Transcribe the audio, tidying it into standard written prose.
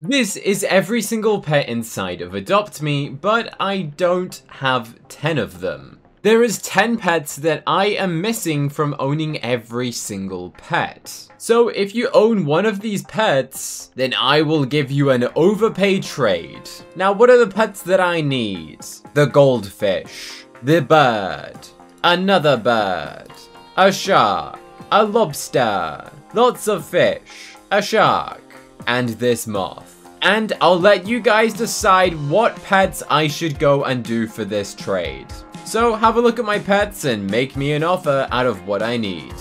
This is every single pet inside of Adopt Me, but I don't have 10 of them. There is 10 pets that I am missing from owning every single pet. So if you own one of these pets, then I will give you an overpay trade. Now what are the pets that I need? The goldfish, the bird, another bird, a shark, a lobster, lots of fish, a shark, and this moth. And I'll let you guys decide what pets I should go and do for this trade. So have a look at my pets and make me an offer out of what I need.